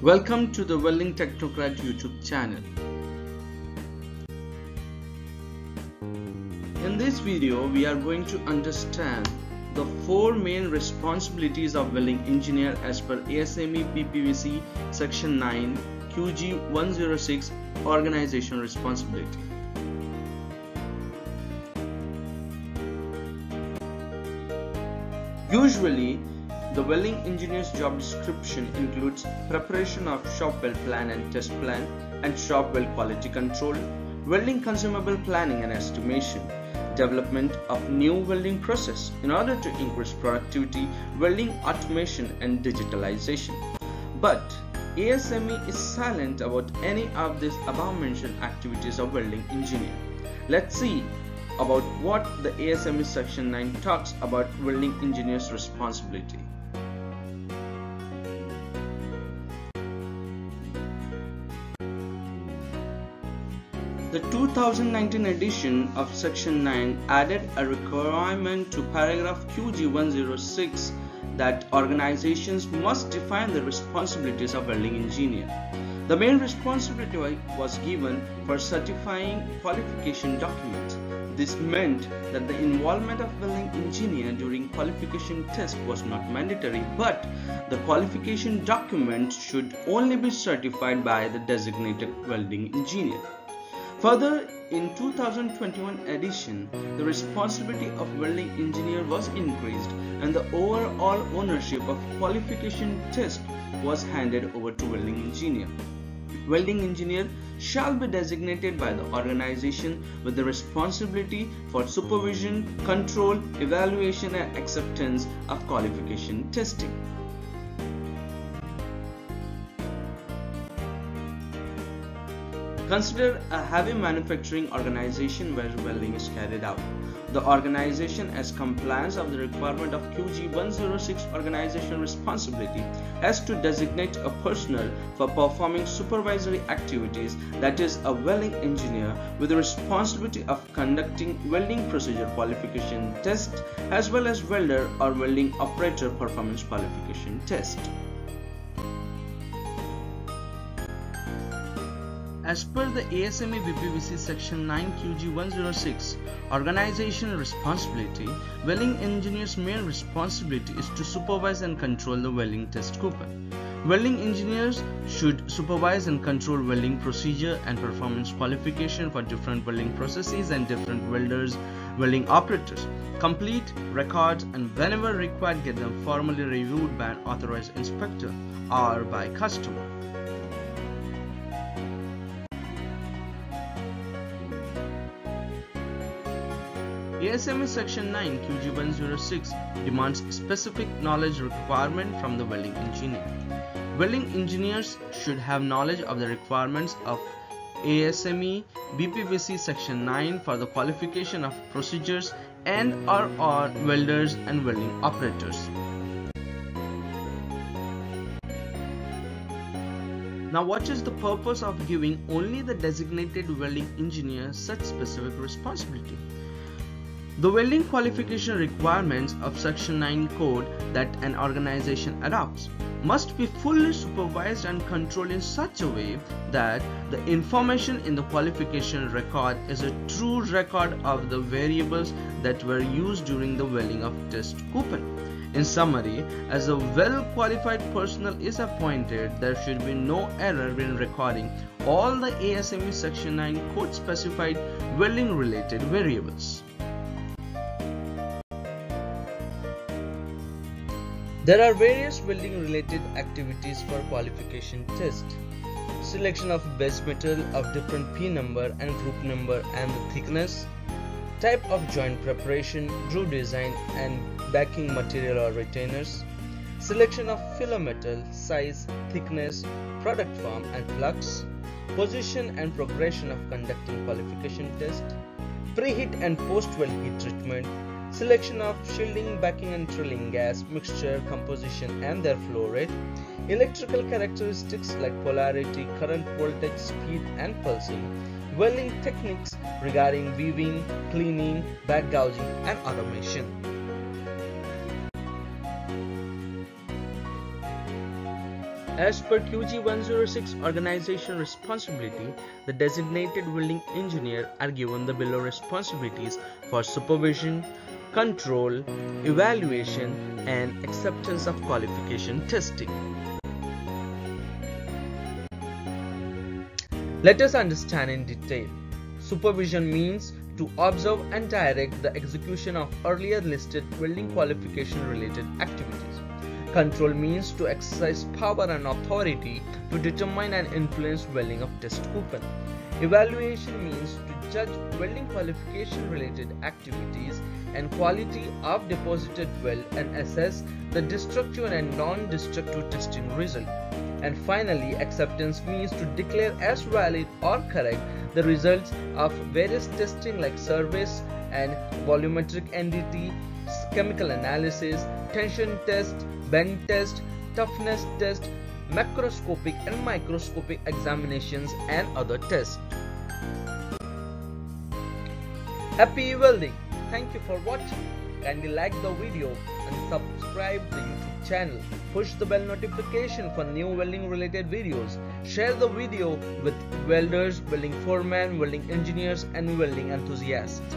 Welcome to the Welding Technocrat YouTube channel. In this video, we are going to understand the four main responsibilities of welding engineer as per ASME PPVC Section 9 QG106 Organization Responsibility. Usually, the welding engineer's job description includes preparation of shop weld plan and test plan and shop weld quality control, welding consumable planning and estimation, development of new welding process in order to increase productivity, welding automation and digitalization. But ASME is silent about any of these above-mentioned activities of welding engineer. Let's see about what the ASME Section 9 talks about welding engineer's responsibility. The 2019 edition of Section 9 added a requirement to paragraph QG106 that organizations must define the responsibilities of welding engineer. The main responsibility was given for certifying qualification documents. This meant that the involvement of welding engineer during qualification test was not mandatory, but the qualification document should only be certified by the designated welding engineer. Further, in 2021 edition, the responsibility of welding engineer was increased and the overall ownership of qualification test was handed over to welding engineer. Welding engineer shall be designated by the organization with the responsibility for supervision, control, evaluation and acceptance of qualification testing. Consider a heavy manufacturing organization where welding is carried out. The organization has compliance of the requirement of QG106 organization responsibility as to designate a personnel for performing supervisory activities, that is a welding engineer with the responsibility of conducting welding procedure qualification test as well as welder or welding operator performance qualification test. As per the ASME PPVC Section 9 QG106 Organizational Responsibility, welding engineer's main responsibility is to supervise and control the welding test coupon. Welding engineers should supervise and control welding procedure and performance qualification for different welding processes and different welders, welding operators. Complete records and whenever required get them formally reviewed by an authorized inspector or by customer. ASME Section 9 QG106 demands specific knowledge requirement from the welding engineer. Welding engineers should have knowledge of the requirements of ASME BPVC Section 9 for the qualification of procedures and or welders and welding operators. Now, what is the purpose of giving only the designated welding engineer such specific responsibility? The welding qualification requirements of Section 9 code that an organization adopts must be fully supervised and controlled in such a way that the information in the qualification record is a true record of the variables that were used during the welding of test coupon. In summary, as a well-qualified personnel is appointed, there should be no error in recording all the ASME Section 9 code specified welding related variables. There are various welding related activities for qualification test. Selection of base metal of different P number and group number and the thickness. Type of joint preparation, groove design and backing material or retainers. Selection of filler metal, size, thickness, product form and flux. Position and progression of conducting qualification test. Pre-heat and post-weld heat treatment. Selection of shielding, backing and trailing gas, mixture, composition and their flow rate. Electrical characteristics like polarity, current, voltage, speed and pulsing. Welding techniques regarding weaving, cleaning, back gouging and automation. As per QG106 organization responsibility, the designated welding engineer are given the below responsibilities for supervision, control, evaluation and acceptance of qualification testing. Let us understand in detail. Supervision means to observe and direct the execution of earlier listed welding qualification related activities. Control means to exercise power and authority to determine and influence welding of test coupon. Evaluation means to judge welding qualification related activities and quality of deposited weld and assess the destructive and non-destructive testing result. And finally, acceptance means to declare as valid or correct the results of various testing like surveys and volumetric NDT, chemical analysis, tension test, bend test, toughness test, macroscopic and microscopic examinations and other tests. Happy welding! Thank you for watching. Kindly like the video and subscribe the YouTube channel. Push the bell notification for new welding related videos. Share the video with welders, welding foremen, welding engineers and welding enthusiasts.